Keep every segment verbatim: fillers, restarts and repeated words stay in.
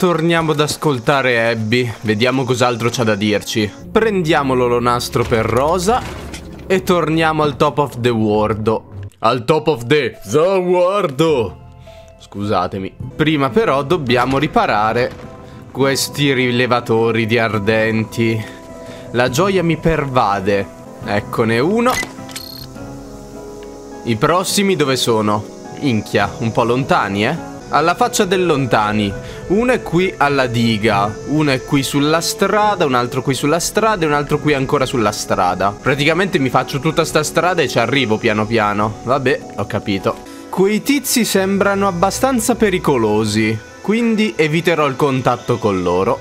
torniamo ad ascoltare Abby. Vediamo cos'altro c'ha da dirci. Prendiamo l'olonastro per Rosa e torniamo al top of the world. Al top of the, the world. Scusatemi. Prima però dobbiamo riparare questi rilevatori di ardenti. La gioia mi pervade. Eccone uno. I prossimi dove sono? Minchia, un po' lontani, eh? Alla faccia del lontani. Uno è qui alla diga, uno è qui sulla strada, un altro qui sulla strada e un altro qui ancora sulla strada. Praticamente mi faccio tutta sta strada e ci arrivo piano piano. Vabbè, ho capito. Quei tizi sembrano abbastanza pericolosi, quindi eviterò il contatto con loro.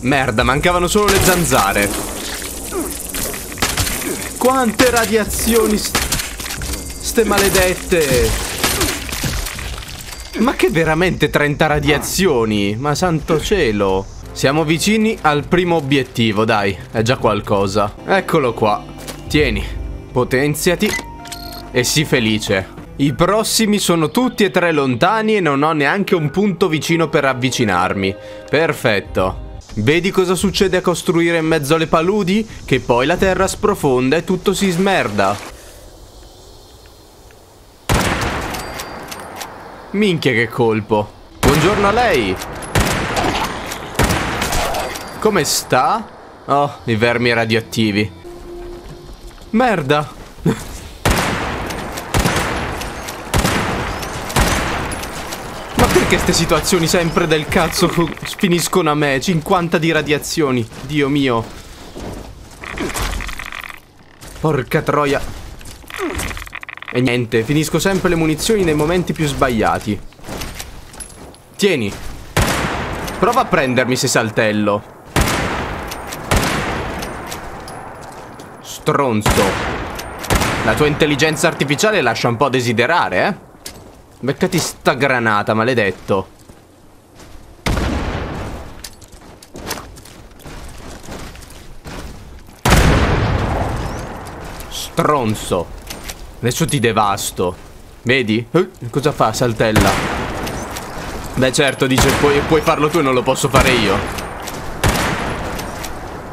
Merda, mancavano solo le zanzare. Quante radiazioni st- ste maledette. Ma che veramente trenta radiazioni? Ma santo cielo. Siamo vicini al primo obiettivo, dai. È già qualcosa. Eccolo qua. Tieni. Potenziati. E sii felice. I prossimi sono tutti e tre lontani e non ho neanche un punto vicino per avvicinarmi. Perfetto. Vedi cosa succede a costruire in mezzo alle paludi? Che poi la terra sprofonda e tutto si smerda. Minchia che colpo. Buongiorno a lei. Come sta? Oh, i vermi radioattivi. Merda. Ma perché ste situazioni sempre del cazzo finiscono a me? cinquanta di radiazioni. Dio mio. Porca troia. E niente, finisco sempre le munizioni nei momenti più sbagliati. Tieni. Prova a prendermi se saltello. Stronzo. La tua intelligenza artificiale lascia un po' a desiderare, eh? Beccati sta granata, maledetto. Stronzo. Adesso ti devasto. Vedi? Eh, cosa fa? Saltella. Beh certo, dice puoi, puoi farlo tu e non lo posso fare io.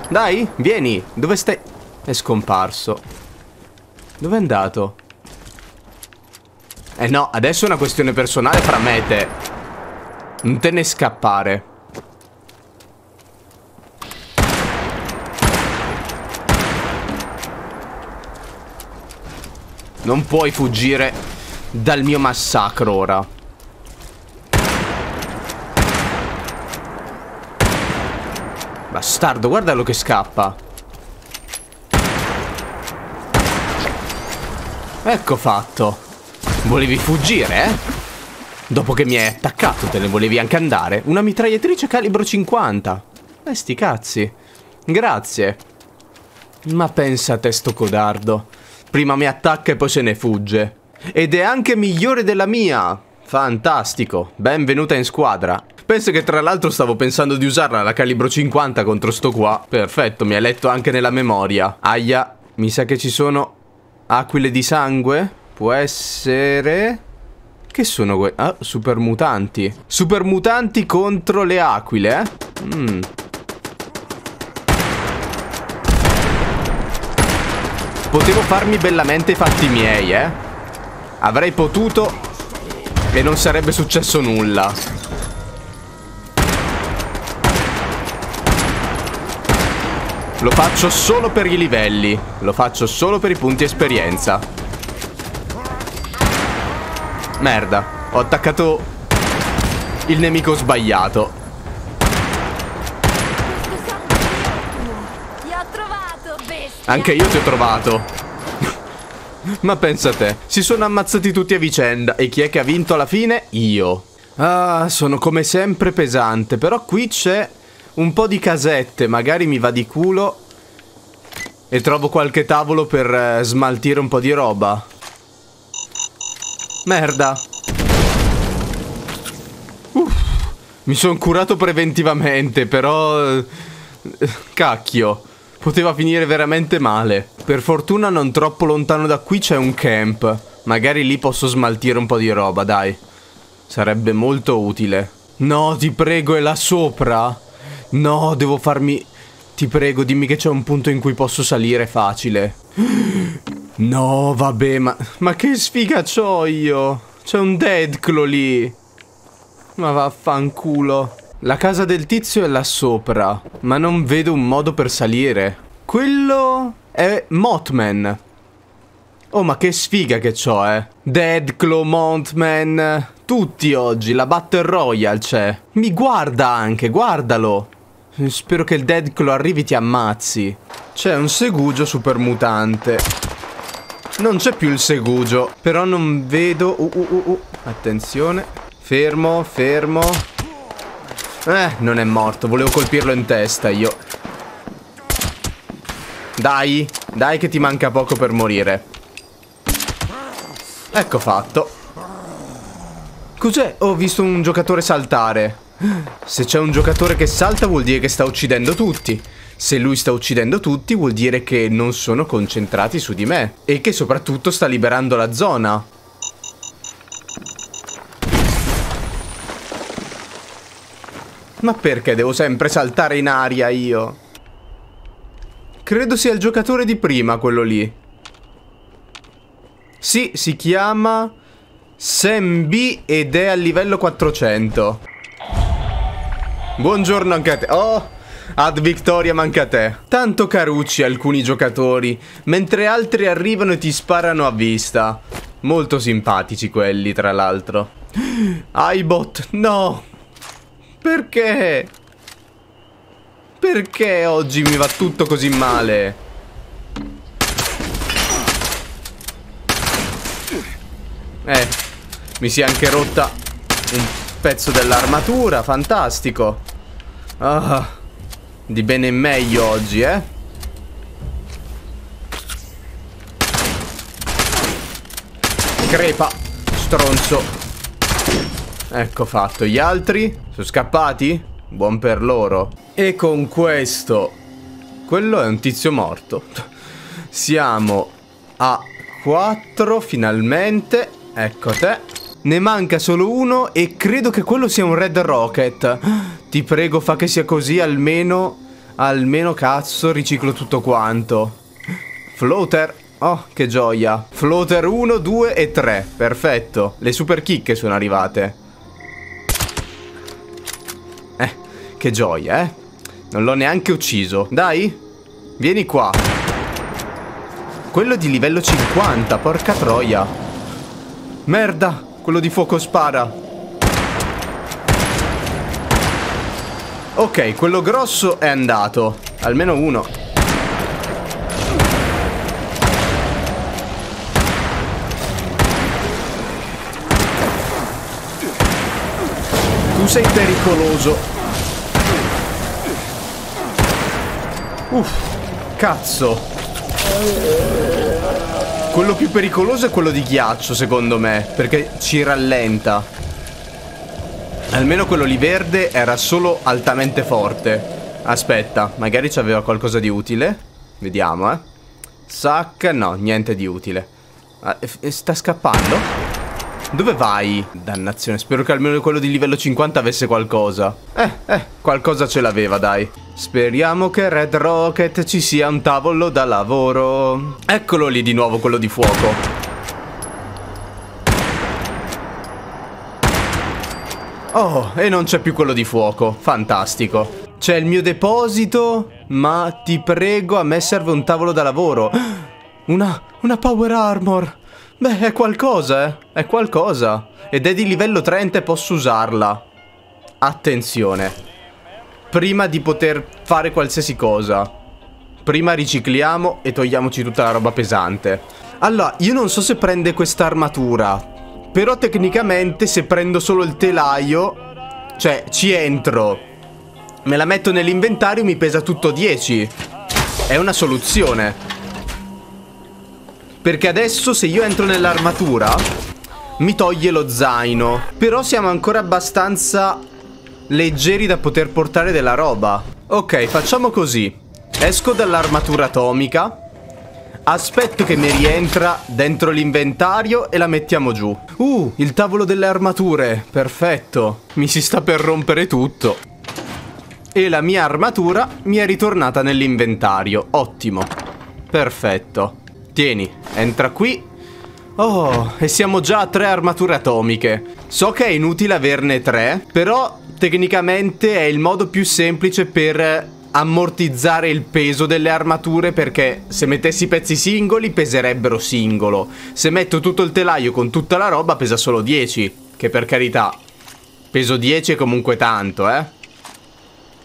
Dai, vieni. Dove stai? È scomparso. Dove è andato? Eh no, adesso è una questione personale fra me e te. Non te ne scappare. Non puoi fuggire dal mio massacro ora. Bastardo, guardalo che scappa. Ecco fatto. Volevi fuggire, eh? Dopo che mi hai attaccato te ne volevi anche andare. Una mitragliatrice calibro cinquanta. Eh sti cazzi. Grazie. Ma pensa a te sto codardo. Prima mi attacca e poi se ne fugge. Ed è anche migliore della mia. Fantastico. Benvenuta in squadra. Penso che tra l'altro stavo pensando di usarla la calibro cinquanta contro sto qua. Perfetto, mi ha letto anche nella memoria. Aia, mi sa che ci sono aquile di sangue. Può essere... Che sono quei... Ah, supermutanti. Supermutanti contro le aquile, eh? Mmm... Potevo farmi bellamente i fatti miei, eh. Avrei potuto e non sarebbe successo nulla. Lo faccio solo per i livelli. Lo faccio solo per i punti esperienza. Merda, ho attaccato il nemico sbagliato. Anche io ti ho trovato. Ma pensa a te. Si sono ammazzati tutti a vicenda. E chi è che ha vinto alla fine? Io. Ah, sono come sempre pesante. Però qui c'è un po' di casette. Magari mi va di culo e trovo qualche tavolo per eh, smaltire un po' di roba. Merda. Uff. Mi sono curato preventivamente. Però eh, cacchio. Poteva finire veramente male. Per fortuna non troppo lontano da qui c'è un camp. Magari lì posso smaltire un po' di roba, dai. Sarebbe molto utile. No, ti prego, è là sopra. No, devo farmi... Ti prego, dimmi che c'è un punto in cui posso salire facile. No, vabbè, ma... Ma che sfiga c'ho io? C'è un Deathclaw lì. Ma vaffanculo. La casa del tizio è là sopra, ma non vedo un modo per salire. Quello... è Mothman. Oh, ma che sfiga che c'ho, eh. Deathclaw, Mothman... Tutti oggi, la Battle Royale c'è. Mi guarda anche, guardalo. Spero che il Deathclaw arrivi e ti ammazzi. C'è un segugio supermutante. Non c'è più il segugio. Però non vedo... Uh, uh, uh, uh. Attenzione. Fermo, fermo. Eh, non è morto. Volevo colpirlo in testa io. Dai. Dai che ti manca poco per morire. Ecco fatto. Cos'è? Ho visto un giocatore saltare. Se c'è un giocatore che salta vuol dire che sta uccidendo tutti. Se lui sta uccidendo tutti vuol dire che non sono concentrati su di me. E che soprattutto sta liberando la zona. Ma perché devo sempre saltare in aria io? Credo sia il giocatore di prima quello lì. Sì, si chiama Sembi ed è al livello quattrocento. Buongiorno anche a te. Oh, ad Victoria manca a te. Tanto carucci alcuni giocatori, mentre altri arrivano e ti sparano a vista. Molto simpatici quelli, tra l'altro. iBot, no. Perché? Perché oggi mi va tutto così male? Eh, mi si è anche rotta un pezzo dell'armatura, fantastico. Ah, di bene in meglio oggi, eh. Crepa, stronzo. Ecco fatto, gli altri sono scappati? Buon per loro. E con questo... Quello è un tizio morto. Siamo a quattro finalmente. Ecco te. Ne manca solo uno e credo che quello sia un Red Rocket. Ti prego, fa che sia così almeno. Almeno cazzo riciclo tutto quanto. Floater. Oh, che gioia. Floater uno, due e tre. Perfetto. Le super chicche sono arrivate. Eh, che gioia, eh. Non l'ho neanche ucciso. Dai, vieni qua. Quello di livello cinquanta, porca troia. Merda, quello di fuoco spara. Ok, quello grosso è andato. Almeno uno. Tu sei pericoloso. Uff, cazzo. Quello più pericoloso è quello di ghiaccio, secondo me, perché ci rallenta. Almeno quello lì verde era solo altamente forte. Aspetta, magari c'aveva qualcosa di utile. Vediamo, eh. Sac, no, niente di utile. Ah, sta scappando? Dove vai? Dannazione, spero che almeno quello di livello cinquanta avesse qualcosa. Eh, eh, qualcosa ce l'aveva, dai. Speriamo che Red Rocket ci sia un tavolo da lavoro. Eccolo lì di nuovo quello di fuoco. Oh, e non c'è più quello di fuoco. Fantastico. C'è il mio deposito, ma ti prego, a me serve un tavolo da lavoro. Una, una power armor. Beh, è qualcosa, eh. È qualcosa. Ed è di livello trenta e posso usarla. Attenzione. Prima di poter fare qualsiasi cosa, prima ricicliamo e togliamoci tutta la roba pesante. Allora, io non so se prende questa armatura, però tecnicamente se prendo solo il telaio, cioè ci entro, me la metto nell'inventario, mi pesa tutto dieci. È una soluzione. Perché adesso se io entro nell'armatura mi toglie lo zaino. Però siamo ancora abbastanza... leggeri da poter portare della roba. Ok, facciamo così. Esco dall'armatura atomica. Aspetto che mi rientra dentro l'inventario e la mettiamo giù. Uh, il tavolo delle armature. Perfetto. Mi si sta per rompere tutto. E la mia armatura mi è ritornata nell'inventario. Ottimo. Perfetto. Tieni, entra qui. Oh, e siamo già a tre armature atomiche. So che è inutile averne tre, però tecnicamente è il modo più semplice per ammortizzare il peso delle armature, perché se mettessi pezzi singoli peserebbero singolo. Se metto tutto il telaio con tutta la roba pesa solo dieci, che per carità, peso dieci è comunque tanto, eh.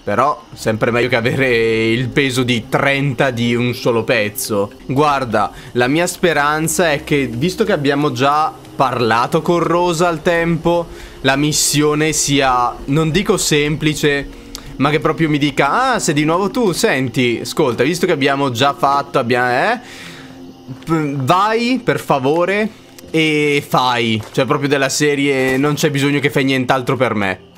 Però sempre meglio che avere il peso di trenta di un solo pezzo. Guarda, la mia speranza è che, visto che abbiamo già parlato con Rosa al tempo, la missione sia, non dico semplice, ma che proprio mi dica: ah, sei di nuovo tu, senti, ascolta, visto che abbiamo già fatto, abbiamo, eh, vai, per favore, e fai. Cioè proprio della serie, non c'è bisogno che fai nient'altro per me.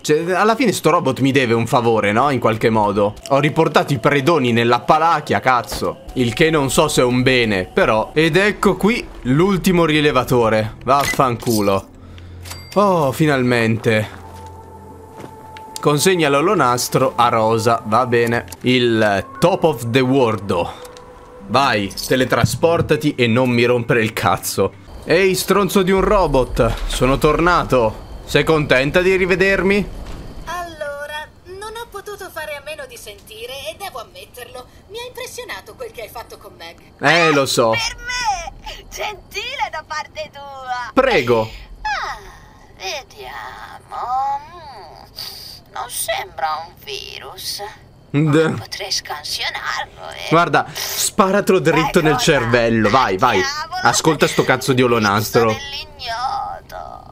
Cioè, alla fine sto robot mi deve un favore, no? In qualche modo. Ho riportato i predoni nella palacchia, cazzo. Il che non so se è un bene, però. Ed ecco qui l'ultimo rilevatore. Vaffanculo. Oh, finalmente. Consegna l'olonastro a Rosa, va bene. Il top of the world. Vai, teletrasportati e non mi rompere il cazzo. Ehi, stronzo di un robot, sono tornato. Sei contenta di rivedermi? Allora, non ho potuto fare a meno di sentire e devo ammetterlo, mi ha impressionato quel che hai fatto con Meg. Eh, eh lo so. Per me, gentile da parte tua. Prego. Ah, vediamo. Non sembra un virus. D Potrei scansionarlo. Eh. Guarda, sparatelo dritto vai, nel cosa? cervello. Vai, vai. Diavolo. Ascolta sto cazzo di olonastro. L'ignoto.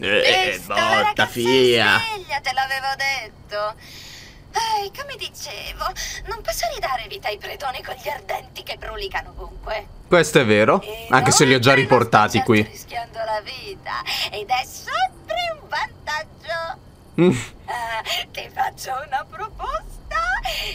Eh, botta fia. Sveglia, te l'avevo detto. Ai, come dicevo, non posso ridare vita ai predoni con gli ardenti che brulicano ovunque. Questo è vero, e anche se li ho già riportati qui. Sto rischiando la vita ed è sempre un vantaggio. Mm. Uh, ti faccio una proposta.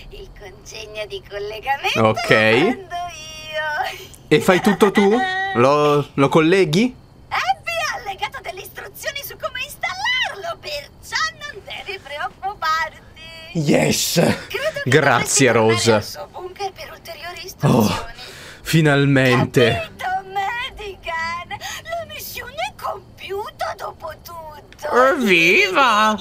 Il consegna di collegamento. Ok. Io. E fai tutto tu? Lo, lo colleghi? Abby ha allegato delle istruzioni su come installarlo, perciò non devi preoccuparti. Yes. Credo che grazie Rose. Al suo bunker per ulteriori istruzioni. Oh, finalmente. Capito, Medigan? La missione è compiuta dopo tutto. Evviva!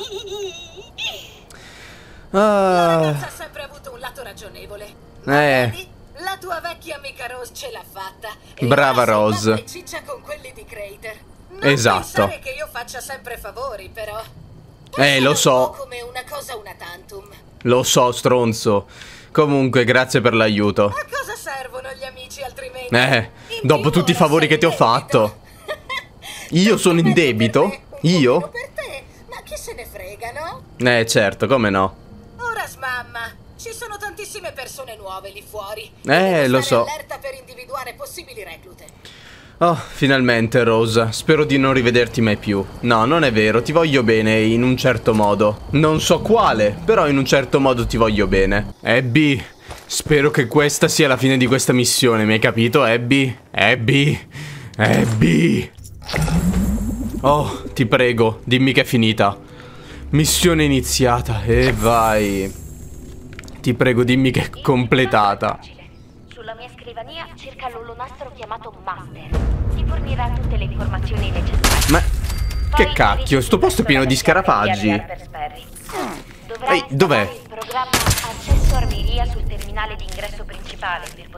La ragazza ha sempre avuto un lato ragionevole. Eh. La tua vecchia amica Rose ce l'ha fatta. Brava Rose. Ciccia con quelli di Crater. Non esatto. Pensare che io faccia sempre favori, però. Eh, lo so. Come una cosa una tantum. Lo so, stronzo. Comunque, grazie per l'aiuto. A cosa servono gli amici altrimenti? Eh, in dopo tutti i favori che ti ho fatto. Io sono in debito? Io? Per te, ma chi se ne frega, no? Eh, certo, come no? Ora smamma, ci sono tantissime persone nuove lì fuori. Eh, lo so. Allerta per individuare possibili reclute. Oh, finalmente, Rosa. Spero di non rivederti mai più. No, non è vero, ti voglio bene in un certo modo. Non so quale, però in un certo modo ti voglio bene. Abby, spero che questa sia la fine di questa missione, mi hai capito, Abby? Abby? Abby? Oh, ti prego, dimmi che è finita. Missione iniziata. E eh, vai. Ti prego, dimmi che è completata. Sulla mia scrivania cerca l'olonastro chiamato Master. Ti fornirà tutte le informazioni necessarie. Ma poi che cacchio, sto posto è pieno di scarafaggi. Ehi, dov'è?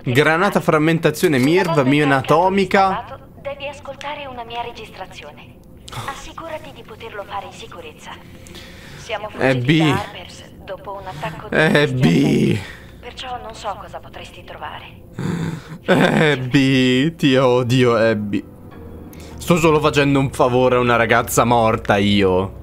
Granata frammentazione Mirv, mina atomica. Devi ascoltare una mia registrazione. Assicurati di poterlo fare in sicurezza. Siamo fuggiti da Harper's dopo un attacco di Abby. Perciò non so cosa potresti trovare. Abby, ti odio Abby. Sto solo facendo un favore a una ragazza morta io.